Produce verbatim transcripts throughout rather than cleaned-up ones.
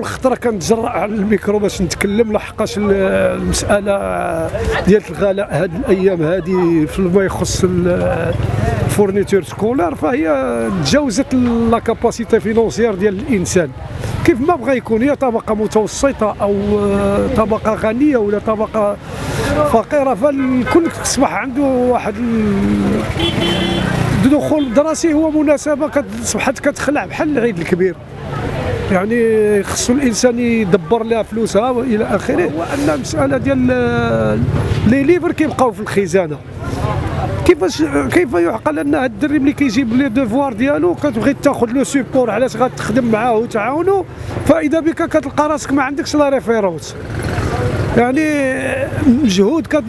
اول خطره كنتجرأ على الميكرو باش نتكلم، لحقاش المساله ديال الغلاء هاد الايام هادي فيما يخص الفورنيتور سكولار فهي تجاوزت لا كاباسيتي فينونسيير ديال الانسان. كيف ما بغى يكون، هي طبقه متوسطه او طبقه غنيه ولا طبقه فقيره، فالكل تصبح عنده واحد الدخول دراسي هو مناسبه كتصبحات كتخلع بحال العيد الكبير، يعني خصو الانسان يدبر لها فلوسها والى اخره. وان المساله ديال لي ليفر كيبقاو في الخزانه، كيفاش كيف يعقل ان هاد الدري ملي كيجيب لي ديفوار ديالو كتبغي تاخذ له سيبور، علاش غتخدم معاه وتعاونو، فاذا بك كتلقى راسك ما عندكش لا ريفيرونس، يعني مجهود كت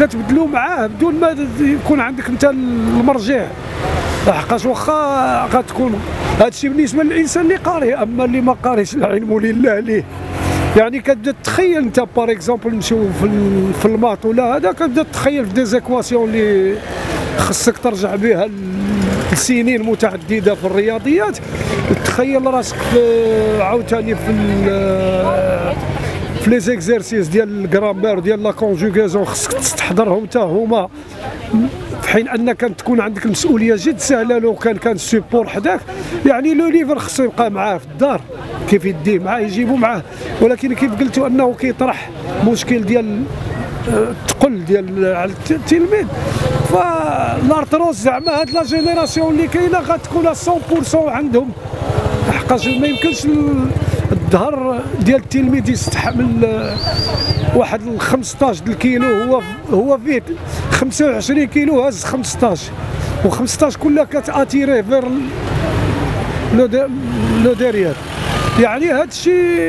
كتبدلو معاه بدون ما يكون عندك انت المرجع، لحقاش واخا غتكون هادشي بالنسبه للانسان اللي قاري، اما اللي ما قاريش العلم لله ليه. يعني كتبدا تتخيل انت باغ اكزومبل نمشيو في الماط ولا هذا، كتبدا تتخيل في ديزيكواسيون اللي خصك ترجع بها لسنين متعدده في الرياضيات، تخيل راسك عاوتاني في في لي زيكزارسيس ديال الجرامير ديال لا كونجوغيزون خصك تستحضرهم حتى هما، في حين انك تكون عندك المسؤوليه جد سهله لو كان كان السيبور حداك. يعني لو ليفر خصو يبقى معاه في الدار، كيف يديه معاه يجيبو معاه، ولكن كيف قلتوا انه كيطرح مشكل ديال الثقل ديال على التلميذ. فالارتروز زعما هاد لا جينيراسيون اللي كاينه غتكون مية بالمية عندهم، حقاش ما يمكنش الظهر ديال التلميذ يستحمل واحد ال خمسطاش الكيلو، هو هو فيه خمسة وعشرين كيلو هاز خمسطاش، و خمسطاش كلها كتاتيريه فير لو ديريير. يعني هذا الشيء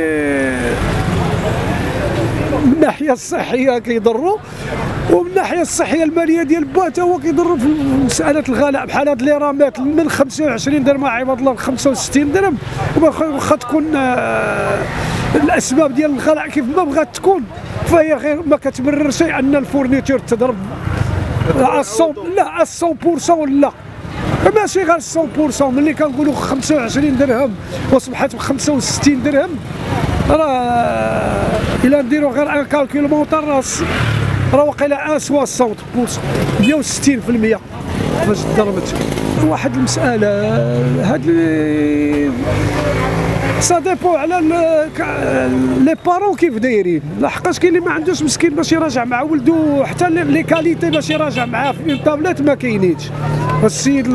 من الناحيه الصحيه كيضروا، ومن الناحيه الصحيه الماليه ديال باتا هو كيضروا في مساله الغلاء، بحال هاد لي رامات من خمسة وعشرين درهم عوض الله ل خمسة وستين درهم. واخا تكون الاسباب ديال الغلاء كيف ما بغات تكون، فهي غير ما كتبرر شيء ان الفورنيتور تضرب الصوب، لا مية بالمية لا ماشي غير مية بالمية. ملي كنقولوا خمسة وعشرين درهم وصبحت ب خمسة وستين درهم، راه إلا نديرو غير أن كالكول مونطال راه راه واقيلا أن سوا الصوت بوس مية وستين بالمية فاش ضربت. واحد المسألة هاد لي سا ديبو على لي بارون كيف دايرين، لحقاش كاين اللي ما عندوش مسكين باش يراجع مع ولدو، حتى لي كاليتي باش يراجع معاه في الطابلات ما كاينينش. السيد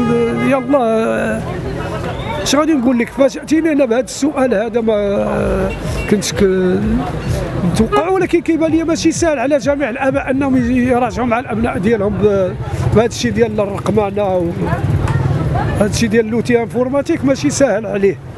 يلاه اش غادي نقول لك، فاجاتيني انا بهذا السؤال هذا، ما كنتش متوقع، ولكن كيبان لي ماشي ساهل على جميع الاباء انهم يراجعوا مع الابناء ديالهم بهذا الشيء ديال الرقمنه وهذا الشيء ديال لوتي انفورماتيك، ماشي ساهل عليه.